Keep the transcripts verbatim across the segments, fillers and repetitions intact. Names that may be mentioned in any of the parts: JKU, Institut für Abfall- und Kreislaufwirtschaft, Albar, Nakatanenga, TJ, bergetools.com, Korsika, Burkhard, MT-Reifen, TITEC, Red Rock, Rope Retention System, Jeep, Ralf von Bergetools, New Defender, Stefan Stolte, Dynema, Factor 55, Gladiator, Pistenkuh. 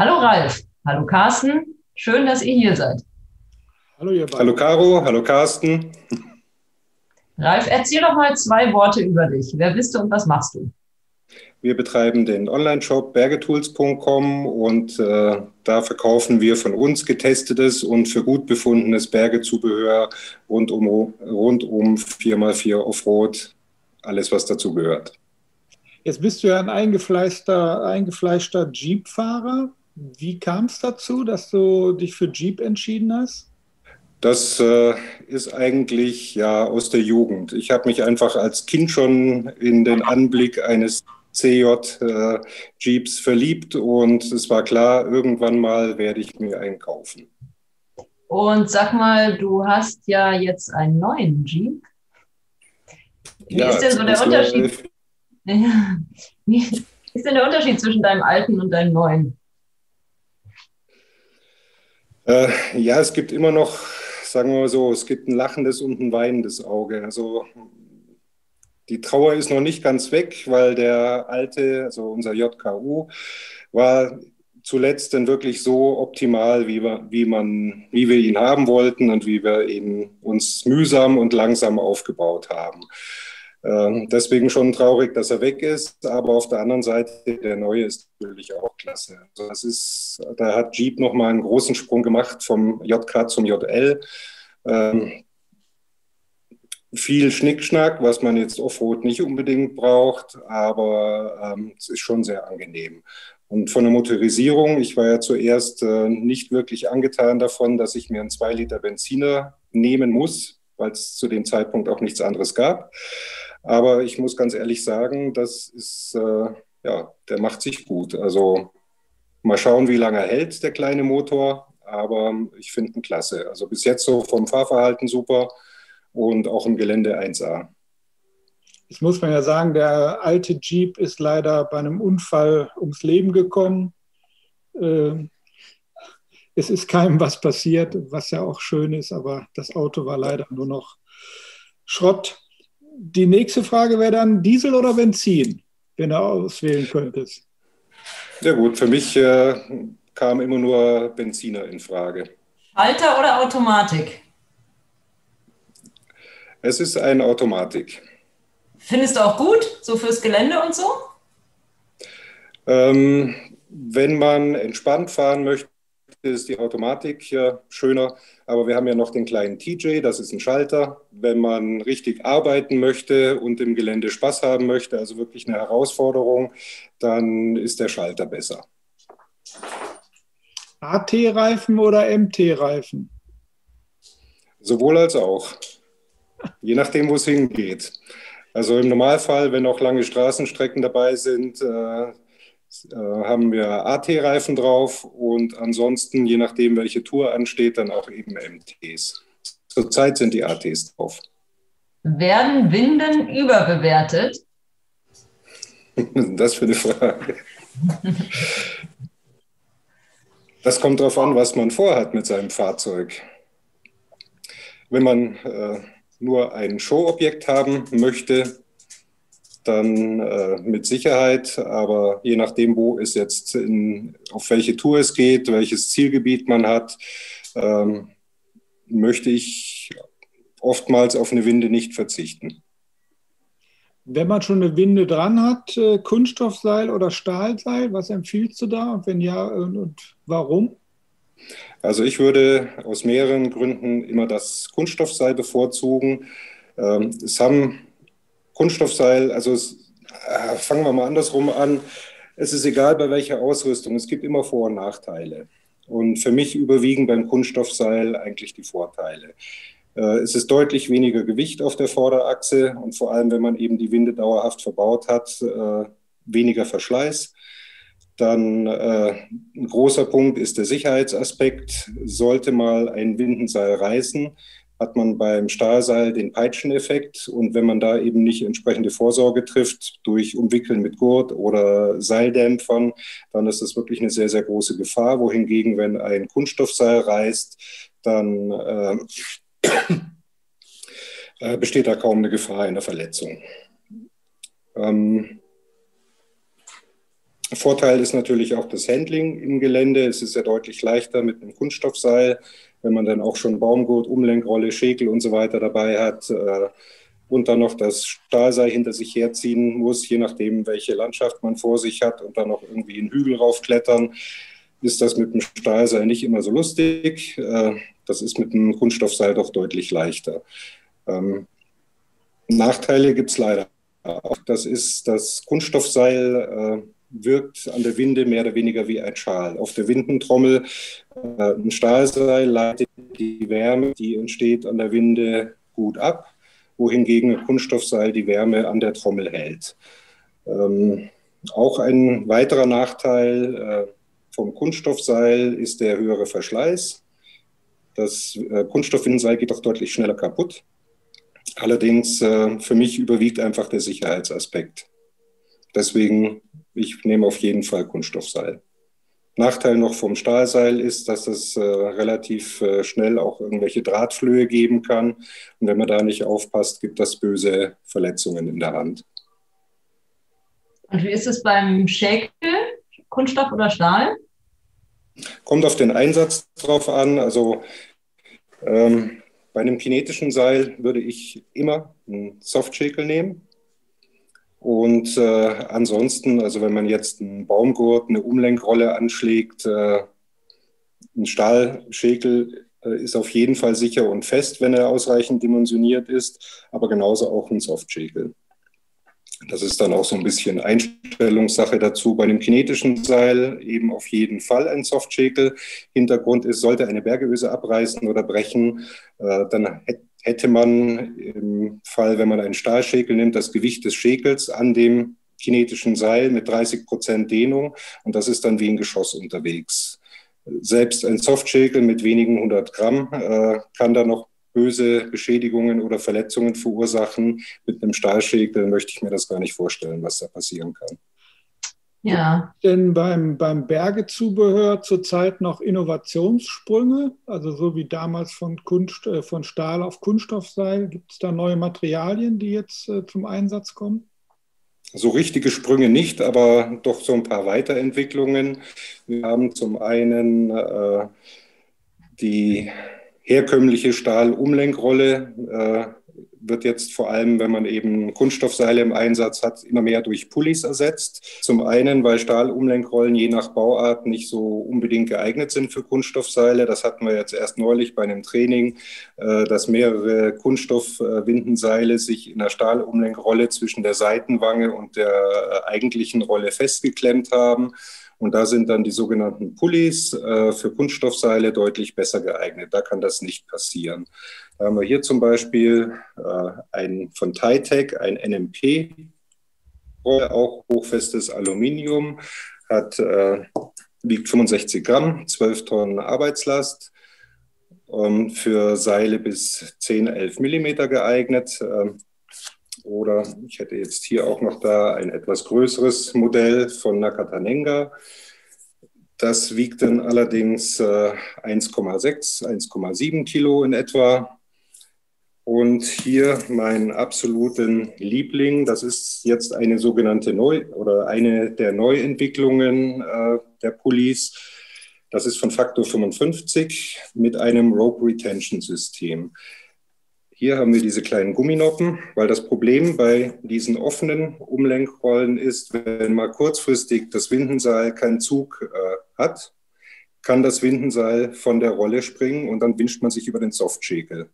Hallo Ralf, hallo Carsten, schön, dass ihr hier seid. Hallo ihr beiden. Hallo Caro, hallo Carsten. Ralf, erzähl doch mal zwei Worte über dich. Wer bist du und was machst du? Wir betreiben den Online-Shop bergetools punkt com und äh, da verkaufen wir von uns getestetes und für gut befundenes Bergezubehör rund um, rund um vier mal vier Offroad, alles was dazu gehört. Jetzt bist du ja ein eingefleischter, eingefleischter Jeep-Fahrer. Wie kam es dazu, dass du dich für Jeep entschieden hast? Das äh, ist eigentlich ja aus der Jugend. Ich habe mich einfach als Kind schon in den Anblick eines C J-Jeeps äh, verliebt und es war klar, irgendwann mal werde ich mir einen kaufen. Und sag mal, du hast ja jetzt einen neuen Jeep. Wie ja, ist denn so der Unterschied? Wie ist denn der Unterschied zwischen deinem alten und deinem neuen? Äh, ja, es gibt immer noch, sagen wir mal so, es gibt ein lachendes und ein weinendes Auge. Also die Trauer ist noch nicht ganz weg, weil der alte, also unser J K U, war zuletzt dann wirklich so optimal, wie wir, wie man, wie wir ihn haben wollten und wie wir ihn uns mühsam und langsam aufgebaut haben. Ähm, deswegen schon traurig, dass er weg ist, aber auf der anderen Seite, der neue ist natürlich auch klasse. Also das ist, da hat Jeep nochmal einen großen Sprung gemacht vom J K zum J L. Ähm, Viel Schnickschnack, was man jetzt Offroad nicht unbedingt braucht, aber ähm, es ist schon sehr angenehm. Und von der Motorisierung, ich war ja zuerst äh, nicht wirklich angetan davon, dass ich mir einen zwei Liter Benziner nehmen muss, weil es zu dem Zeitpunkt auch nichts anderes gab. Aber ich muss ganz ehrlich sagen, das ist, äh, ja, der macht sich gut. Also mal schauen, wie lange er hält, der kleine Motor, aber ich finde ihn klasse. Also bis jetzt so vom Fahrverhalten super. Und auch im Gelände eins A. Jetzt muss man ja sagen, der alte Jeep ist leider bei einem Unfall ums Leben gekommen. Es ist keinem was passiert, was ja auch schön ist, aber das Auto war leider nur noch Schrott. Die nächste Frage wäre dann Diesel oder Benzin, wenn du auswählen könntest. Sehr gut, für mich äh, kam immer nur Benziner in Frage. Schalter oder Automatik? Es ist eine Automatik. Findest du auch gut, so fürs Gelände und so? Ähm, wenn man entspannt fahren möchte, ist die Automatik ja schöner. Aber wir haben ja noch den kleinen T J, das ist ein Schalter. Wenn man richtig arbeiten möchte und im Gelände Spaß haben möchte, also wirklich eine Herausforderung, dann ist der Schalter besser. A T-Reifen oder M T-Reifen? Sowohl als auch. Je nachdem, wo es hingeht. Also im Normalfall, wenn auch lange Straßenstrecken dabei sind, äh, äh, haben wir A T-Reifen drauf und ansonsten, je nachdem, welche Tour ansteht, dann auch eben M Ts. Zurzeit sind die A Ts drauf. Werden Winden überbewertet? Das für eine Frage. Das kommt darauf an, was man vorhat mit seinem Fahrzeug. Wenn man äh, nur ein Showobjekt haben möchte, dann äh, mit Sicherheit, aber je nachdem, wo es jetzt, in, auf welche Tour es geht, welches Zielgebiet man hat, ähm, möchte ich oftmals auf eine Winde nicht verzichten. Wenn man schon eine Winde dran hat, äh, Kunststoffseil oder Stahlseil, was empfiehlst du da und wenn ja, und, und warum? Also ich würde aus mehreren Gründen immer das Kunststoffseil bevorzugen. Ähm, es haben Kunststoffseil, also es, äh, fangen wir mal andersrum an. Es ist egal, bei welcher Ausrüstung. Es gibt immer Vor- und Nachteile. Und für mich überwiegen beim Kunststoffseil eigentlich die Vorteile. Äh, es ist deutlich weniger Gewicht auf der Vorderachse und vor allem, wenn man eben die Winde dauerhaft verbaut hat, äh, weniger Verschleiß. Dann äh, ein großer Punkt ist der Sicherheitsaspekt. Sollte mal ein Windenseil reißen, hat man beim Stahlseil den Peitscheneffekt. Und wenn man da eben nicht entsprechende Vorsorge trifft durch Umwickeln mit Gurt oder Seildämpfern, dann ist das wirklich eine sehr, sehr große Gefahr. Wohingegen, wenn ein Kunststoffseil reißt, dann äh, äh, besteht da kaum eine Gefahr einer Verletzung. Ähm, Vorteil ist natürlich auch das Handling im Gelände. Es ist ja deutlich leichter mit einem Kunststoffseil, wenn man dann auch schon Baumgurt, Umlenkrolle, Schäkel und so weiter dabei hat äh, und dann noch das Stahlseil hinter sich herziehen muss, je nachdem, welche Landschaft man vor sich hat und dann noch irgendwie einen Hügel raufklettern, ist das mit dem Stahlseil nicht immer so lustig. Äh, das ist mit dem Kunststoffseil doch deutlich leichter. Ähm, Nachteile gibt es leider auch. Das ist das Kunststoffseil, äh, wirkt an der Winde mehr oder weniger wie ein Schal. Auf der Windentrommel, äh, ein Stahlseil leitet die Wärme, die entsteht an der Winde, gut ab, wohingegen ein Kunststoffseil die Wärme an der Trommel hält. Ähm, auch ein weiterer Nachteil äh, vom Kunststoffseil ist der höhere Verschleiß. Das äh, Kunststoffwindenseil geht auch deutlich schneller kaputt. Allerdings äh, für mich überwiegt einfach der Sicherheitsaspekt. Deswegen, ich nehme auf jeden Fall Kunststoffseil. Nachteil noch vom Stahlseil ist, dass es äh, relativ äh, schnell auch irgendwelche Drahtflöhe geben kann. Und wenn man da nicht aufpasst, gibt das böse Verletzungen in der Hand. Und wie ist es beim Schäkel? Kunststoff oder Stahl? Kommt auf den Einsatz drauf an. Also ähm, bei einem kinetischen Seil würde ich immer einen Softschäkel nehmen. Und äh, ansonsten, also wenn man jetzt einen Baumgurt, eine Umlenkrolle anschlägt, äh, ein Stahlschäkel äh, ist auf jeden Fall sicher und fest, wenn er ausreichend dimensioniert ist, aber genauso auch ein Softschäkel. Das ist dann auch so ein bisschen Einstellungssache dazu. Bei dem kinetischen Seil eben auf jeden Fall ein Softschäkel. Hintergrund ist, sollte eine Bergeöse abreißen oder brechen, äh, dann hätte hätte man im Fall, wenn man einen Stahlschäkel nimmt, das Gewicht des Schäkels an dem kinetischen Seil mit dreißig Prozent Dehnung und das ist dann wie ein Geschoss unterwegs. Selbst ein Softschäkel mit wenigen hundert Gramm äh, kann da noch böse Beschädigungen oder Verletzungen verursachen. Mit einem Stahlschäkel möchte ich mir das gar nicht vorstellen, was da passieren kann. Ja. Denn beim, beim Bergezubehör zurzeit noch Innovationssprünge, also so wie damals von, Kunst, äh, von Stahl auf Kunststoffseil, gibt es da neue Materialien, die jetzt äh, zum Einsatz kommen? So richtige Sprünge nicht, aber doch so ein paar Weiterentwicklungen. Wir haben zum einen äh, die herkömmliche Stahlumlenkrolle, äh, wird jetzt vor allem, wenn man eben Kunststoffseile im Einsatz hat, immer mehr durch Pullis ersetzt. Zum einen, weil Stahlumlenkrollen je nach Bauart nicht so unbedingt geeignet sind für Kunststoffseile. Das hatten wir jetzt erst neulich bei einem Training, dass mehrere Kunststoffwindenseile sich in der Stahlumlenkrolle zwischen der Seitenwange und der eigentlichen Rolle festgeklemmt haben. Und da sind dann die sogenannten Pullis äh, für Kunststoffseile deutlich besser geeignet. Da kann das nicht passieren. Da haben wir hier zum Beispiel äh, ein, von TITEC, ein N M P, auch hochfestes Aluminium, hat, äh, wiegt fünfundsechzig Gramm, zwölf Tonnen Arbeitslast, ähm, für Seile bis zehn, elf Millimeter geeignet. Äh, Oder ich hätte jetzt hier auch noch da ein etwas größeres Modell von Nakatanenga. Das wiegt dann allerdings eins Komma sechs, eins Komma sieben Kilo in etwa. Und hier meinen absoluten Liebling. Das ist jetzt eine sogenannte Neu- oder eine der Neuentwicklungen äh, der Pullis. Das ist von Factor fünfundfünfzig mit einem Rope Retention System. Hier haben wir diese kleinen Gumminoppen, weil das Problem bei diesen offenen Umlenkrollen ist, wenn mal kurzfristig das Windenseil keinen Zug äh, hat, kann das Windenseil von der Rolle springen und dann winscht man sich über den Softschäkel.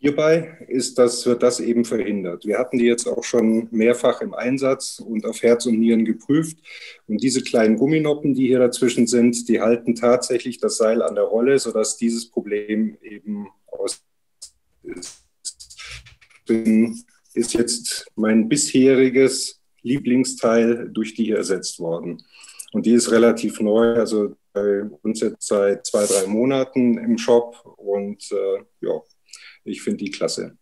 Hierbei ist das, wird das eben verhindert. Wir hatten die jetzt auch schon mehrfach im Einsatz und auf Herz und Nieren geprüft. Und diese kleinen Gumminoppen, die hier dazwischen sind, die halten tatsächlich das Seil an der Rolle, sodass dieses Problem eben aus Ist, ist jetzt mein bisheriges Lieblingsteil durch die hier ersetzt worden. Und die ist relativ neu, also bei uns jetzt seit zwei, drei Monaten im Shop und äh, ja, ich finde die klasse.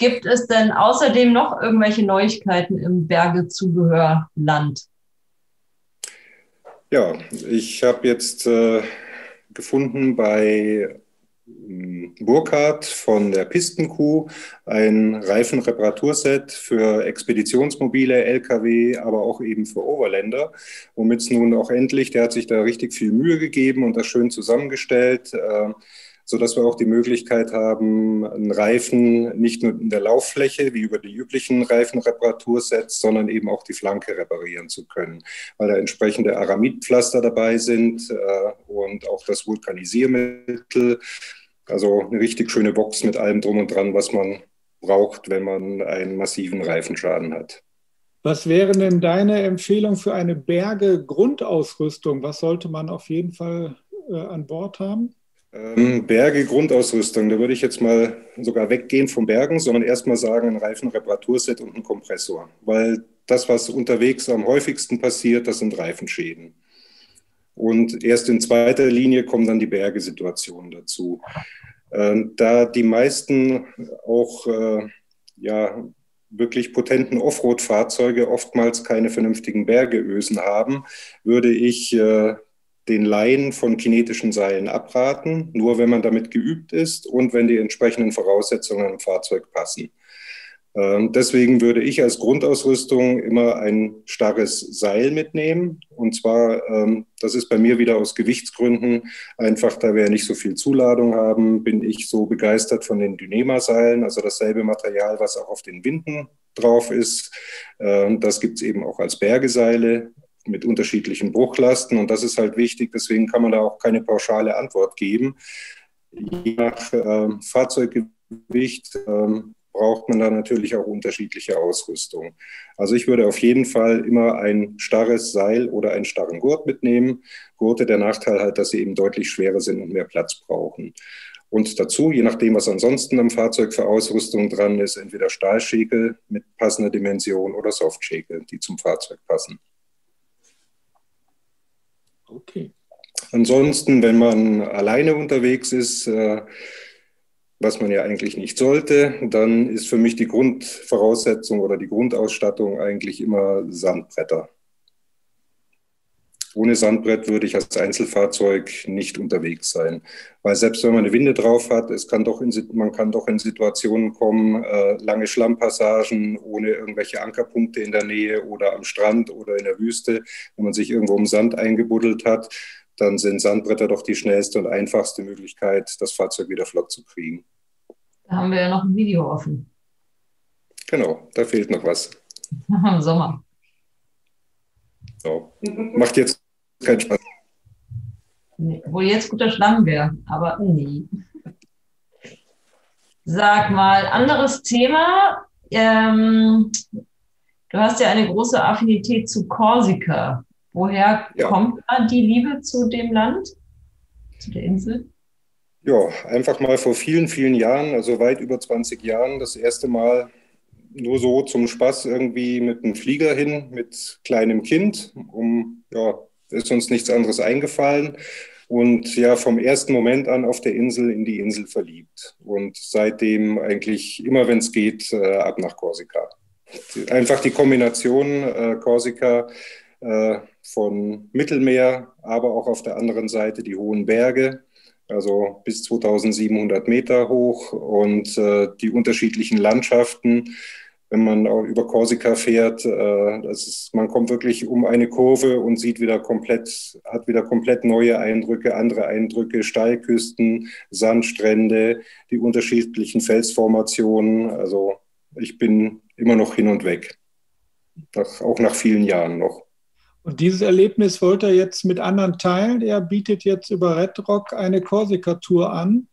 Gibt es denn außerdem noch irgendwelche Neuigkeiten im Bergezubehörland? Ja, ich habe jetzt äh, gefunden bei ähm, Burkhard von der Pistenkuh, ein Reifenreparaturset für Expeditionsmobile, L K W, aber auch eben für Overländer. Womit es nun auch endlich, der hat sich da richtig viel Mühe gegeben und das schön zusammengestellt, äh, sodass wir auch die Möglichkeit haben, einen Reifen nicht nur in der Lauffläche, wie über die üblichen Reifenreparatursets, sondern eben auch die Flanke reparieren zu können, weil da entsprechende Aramidpflaster dabei sind äh, und auch das Vulkanisiermittel. Also eine richtig schöne Box mit allem drum und dran, was man braucht, wenn man einen massiven Reifenschaden hat. Was wäre denn deine Empfehlung für eine Berge-Grundausrüstung? Was sollte man auf jeden Fall äh, an Bord haben? Ähm, Berge-Grundausrüstung, da würde ich jetzt mal sogar weggehen vom Bergen, sondern erstmal sagen, ein Reifenreparaturset und ein Kompressor. Weil das, was unterwegs am häufigsten passiert, das sind Reifenschäden. Und erst in zweiter Linie kommen dann die Bergesituationen dazu. Äh, da die meisten auch äh, ja, wirklich potenten Offroad-Fahrzeuge oftmals keine vernünftigen Bergeösen haben, würde ich äh, den Laien von kinetischen Seilen abraten, nur wenn man damit geübt ist und wenn die entsprechenden Voraussetzungen im Fahrzeug passen. Deswegen würde ich als Grundausrüstung immer ein starres Seil mitnehmen. Und zwar, das ist bei mir wieder aus Gewichtsgründen, einfach da wir ja nicht so viel Zuladung haben, bin ich so begeistert von den Dynema-Seilen, also dasselbe Material, was auch auf den Winden drauf ist. Das gibt es eben auch als Bergeseile mit unterschiedlichen Bruchlasten. Und das ist halt wichtig, deswegen kann man da auch keine pauschale Antwort geben. Je nach Fahrzeuggewicht braucht man da natürlich auch unterschiedliche Ausrüstung. Also ich würde auf jeden Fall immer ein starres Seil oder einen starren Gurt mitnehmen. Gurte, der Nachteil halt, dass sie eben deutlich schwerer sind und mehr Platz brauchen. Und dazu, je nachdem, was ansonsten am Fahrzeug für Ausrüstung dran ist, entweder Stahlschäkel mit passender Dimension oder Softschäkel, die zum Fahrzeug passen. Okay. Ansonsten, wenn man alleine unterwegs ist, äh, was man ja eigentlich nicht sollte, dann ist für mich die Grundvoraussetzung oder die Grundausstattung eigentlich immer Sandbretter. Ohne Sandbrett würde ich als Einzelfahrzeug nicht unterwegs sein. Weil selbst wenn man eine Winde drauf hat, es kann doch in, man kann doch in Situationen kommen, äh, lange Schlammpassagen ohne irgendwelche Ankerpunkte in der Nähe oder am Strand oder in der Wüste, wenn man sich irgendwo im Sand eingebuddelt hat, dann sind Sandbretter doch die schnellste und einfachste Möglichkeit, das Fahrzeug wieder flott zu kriegen. Da haben wir ja noch ein Video offen. Genau, da fehlt noch was. Im Sommer. So. Macht jetzt keinen Spaß. Nee, obwohl jetzt guter Schlamm wäre, aber nie. Sag mal, anderes Thema. Ähm, du hast ja eine große Affinität zu Korsika. Woher ja. kommt da die Liebe zu dem Land, zu der Insel? Ja, einfach mal vor vielen, vielen Jahren, also weit über zwanzig Jahren, das erste Mal nur so zum Spaß irgendwie mit einem Flieger hin, mit kleinem Kind. Um, ja, ist uns nichts anderes eingefallen. Und ja, vom ersten Moment an auf der Insel in die Insel verliebt. Und seitdem eigentlich immer, wenn es geht, ab nach Korsika. Einfach die Kombination äh, Korsika, von Mittelmeer, aber auch auf der anderen Seite die hohen Berge, also bis zweitausendsiebenhundert Meter hoch und äh, die unterschiedlichen Landschaften. Wenn man auch über Korsika fährt, äh, das ist, man kommt wirklich um eine Kurve und sieht wieder komplett, hat wieder komplett neue Eindrücke, andere Eindrücke, Steilküsten, Sandstrände, die unterschiedlichen Felsformationen. Also ich bin immer noch hin und weg, nach, auch nach vielen Jahren noch. Und dieses Erlebnis wollte er jetzt mit anderen teilen. Er bietet jetzt über Red Rock eine Korsika-Tour an.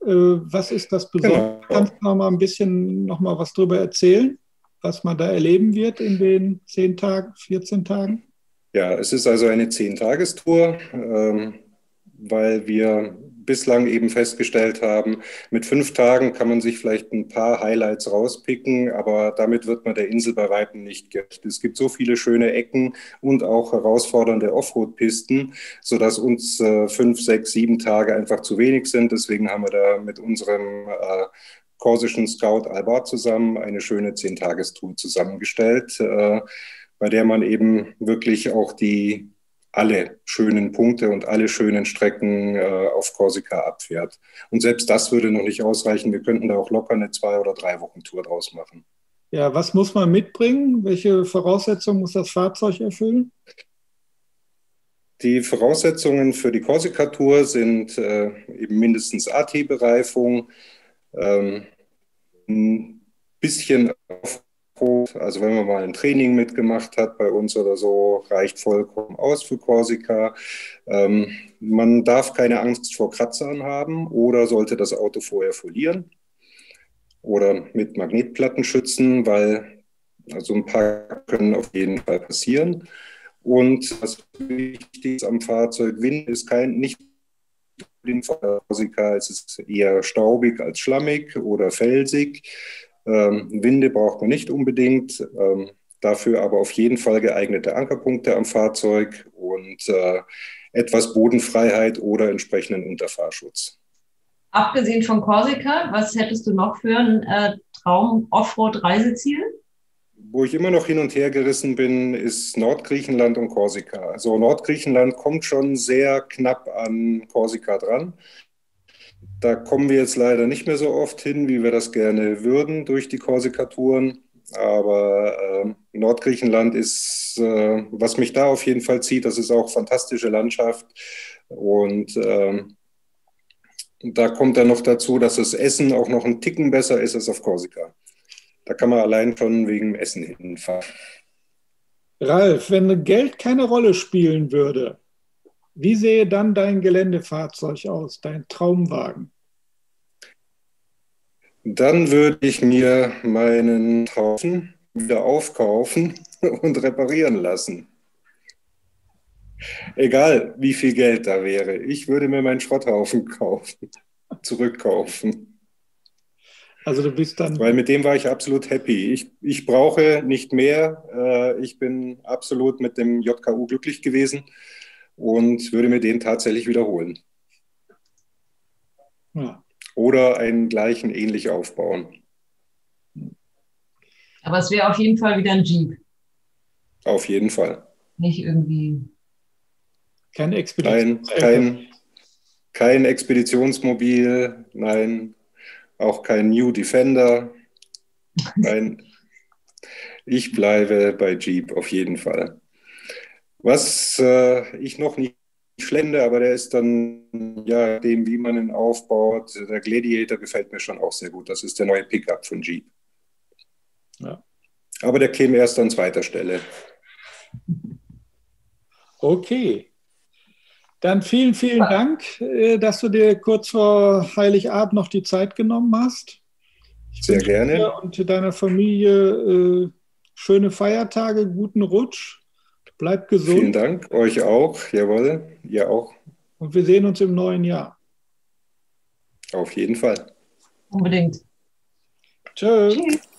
Was ist das Besondere? Genau. Kannst du noch mal ein bisschen noch mal was darüber erzählen, was man da erleben wird in den zehn Tagen, vierzehn Tagen? Ja, es ist also eine zehn-Tagestour, weil wir bislang eben festgestellt haben, mit fünf Tagen kann man sich vielleicht ein paar Highlights rauspicken, aber damit wird man der Insel bei Weitem nicht gerecht. Es gibt so viele schöne Ecken und auch herausfordernde Offroad-Pisten, sodass uns äh, fünf, sechs, sieben Tage einfach zu wenig sind. Deswegen haben wir da mit unserem äh, korsischen Scout Albar zusammen eine schöne Zehn-Tagestour zusammengestellt, äh, bei der man eben wirklich auch die alle schönen Punkte und alle schönen Strecken äh, auf Korsika abfährt. Und selbst das würde noch nicht ausreichen. Wir könnten da auch locker eine zwei- oder drei Wochen Tour draus machen. Ja, was muss man mitbringen? Welche Voraussetzungen muss das Fahrzeug erfüllen? Die Voraussetzungen für die Korsika-Tour sind äh, eben mindestens A T-Bereifung, ähm, ein bisschen auf. Also wenn man mal ein Training mitgemacht hat bei uns oder so, reicht vollkommen aus für Korsika. Ähm, man darf keine Angst vor Kratzern haben oder sollte das Auto vorher folieren oder mit Magnetplatten schützen, weil also ein paar können auf jeden Fall passieren. Und was wichtig ist am Fahrzeug, Wind ist kein, nicht den Korsika, es ist eher staubig als schlammig oder felsig. Ähm, Winde braucht man nicht unbedingt, ähm, dafür aber auf jeden Fall geeignete Ankerpunkte am Fahrzeug und äh, etwas Bodenfreiheit oder entsprechenden Unterfahrschutz. Abgesehen von Korsika, was hättest du noch für ein äh, Traum-Offroad-Reiseziel? Wo ich immer noch hin und her gerissen bin, ist Nordgriechenland und Korsika. Also Nordgriechenland kommt schon sehr knapp an Korsika dran. Da kommen wir jetzt leider nicht mehr so oft hin, wie wir das gerne würden durch die Korsika-Touren. Aber äh, Nordgriechenland ist, äh, was mich da auf jeden Fall zieht, das ist auch fantastische Landschaft. Und äh, da kommt dann noch dazu, dass das Essen auch noch einen Ticken besser ist als auf Korsika. Da kann man allein schon wegen dem Essen hinfahren. Ralf, wenn Geld keine Rolle spielen würde, wie sähe dann dein Geländefahrzeug aus, dein Traumwagen? Dann würde ich mir meinen Haufen wieder aufkaufen und reparieren lassen. Egal, wie viel Geld da wäre. Ich würde mir meinen Schrotthaufen kaufen, zurückkaufen. Also du bist dann... Weil mit dem war ich absolut happy. Ich, ich brauche nicht mehr. Ich bin absolut mit dem J K U glücklich gewesen. Und würde mir den tatsächlich wiederholen. Ja. Oder einen gleichen ähnlich aufbauen. Aber es wäre auf jeden Fall wieder ein Jeep. Auf jeden Fall. Nicht irgendwie... Kein Expeditions- nein, kein, kein Expeditionsmobil, nein, auch kein New Defender. Nein, ich bleibe bei Jeep auf jeden Fall. Was äh, ich noch nicht schlende, aber der ist dann, ja, dem, wie man ihn aufbaut, der Gladiator gefällt mir schon auch sehr gut. Das ist der neue Pickup von Jeep. Ja. Aber der käme erst an zweiter Stelle. Okay. Dann vielen, vielen Dank, dass du dir kurz vor Heiligabend noch die Zeit genommen hast. Ich sehr gerne. Dir und deiner Familie äh, schöne Feiertage, guten Rutsch. Bleibt gesund. Vielen Dank, euch auch. Jawohl, ihr auch. Und wir sehen uns im neuen Jahr. Auf jeden Fall. Unbedingt. Tschö. Tschüss.